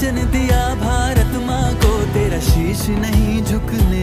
जन्म दिया भारत माँ को, तेरा शीश नहीं झुकने